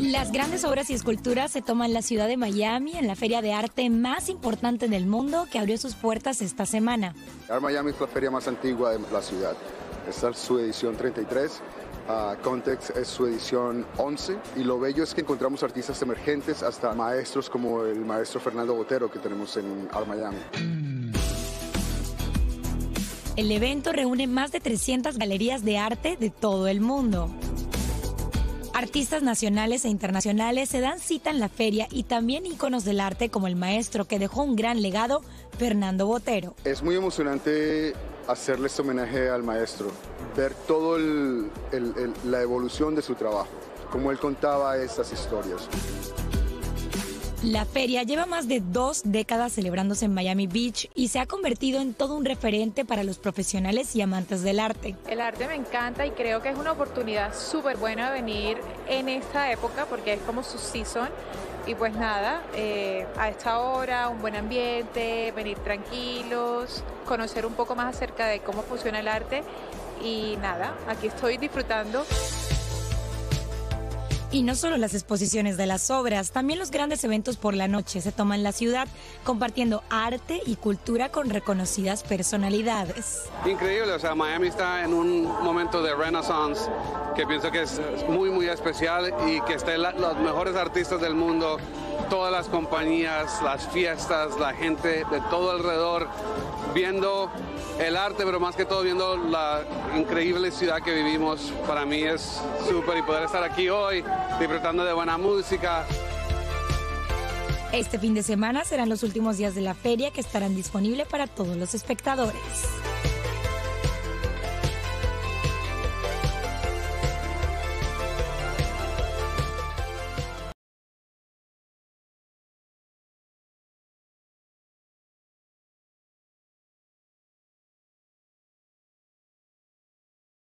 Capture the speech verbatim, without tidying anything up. Las grandes obras y esculturas se toman en la ciudad de Miami, en la feria de arte más importante del mundo que abrió sus puertas esta semana. Art Miami es la feria más antigua de la ciudad. Esta es su edición treinta y tres, uh, Context es su edición once, y lo bello es que encontramos artistas emergentes hasta maestros como el maestro Fernando Botero que tenemos en Art Miami. El evento reúne más de trescientas galerías de arte de todo el mundo. Artistas nacionales e internacionales se dan cita en la feria y también íconos del arte como el maestro que dejó un gran legado, Fernando Botero. Es muy emocionante hacerles homenaje al maestro, ver toda la evolución de su trabajo, cómo él contaba estas historias. La feria lleva más de dos décadas celebrándose en Miami Beach y se ha convertido en todo un referente para los profesionales y amantes del arte. El arte me encanta y creo que es una oportunidad súper buena de venir en esta época porque es como su season. Y pues nada, eh, a esta hora, un buen ambiente, venir tranquilos, conocer un poco más acerca de cómo funciona el arte y nada, aquí estoy disfrutando. Y no solo las exposiciones de las obras, también los grandes eventos por la noche se toman la ciudad, compartiendo arte y cultura con reconocidas personalidades. Increíble, o sea, Miami está en un momento de renaissance que pienso que es muy, muy especial y que estén los mejores artistas del mundo, todas las compañías, las fiestas, la gente de todo alrededor, viendo el arte, pero más que todo viendo la increíble ciudad que vivimos. Para mí es súper y poder estar aquí hoy disfrutando de buena música. Este fin de semana serán los últimos días de la feria que estarán disponibles para todos los espectadores.